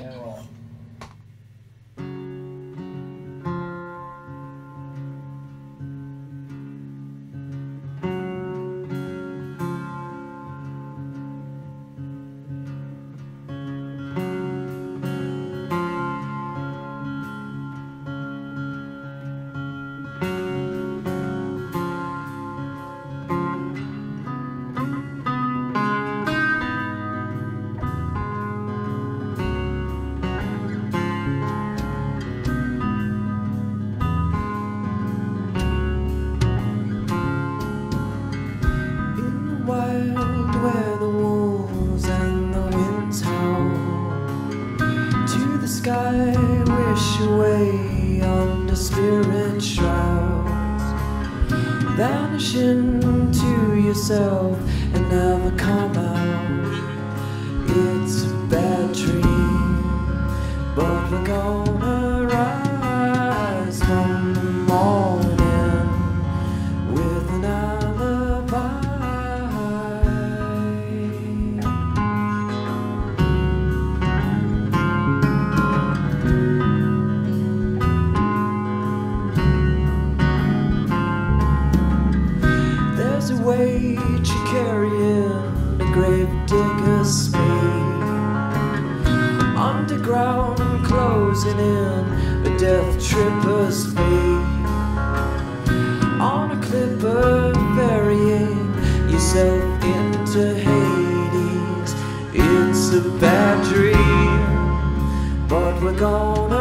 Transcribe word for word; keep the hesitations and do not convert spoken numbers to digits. and roll. Where the wolves and the winds howl, to the sky wish away under spirit shrouds, vanish into yourself and never come out. It's a bad dream, but we're gonna rise from the morning with an alibi. Weight you carry in the grave digger's spade, underground closing in the death tripper's fate, on a clipper burying yourself into Hades. It's a bad dream, but we're gonna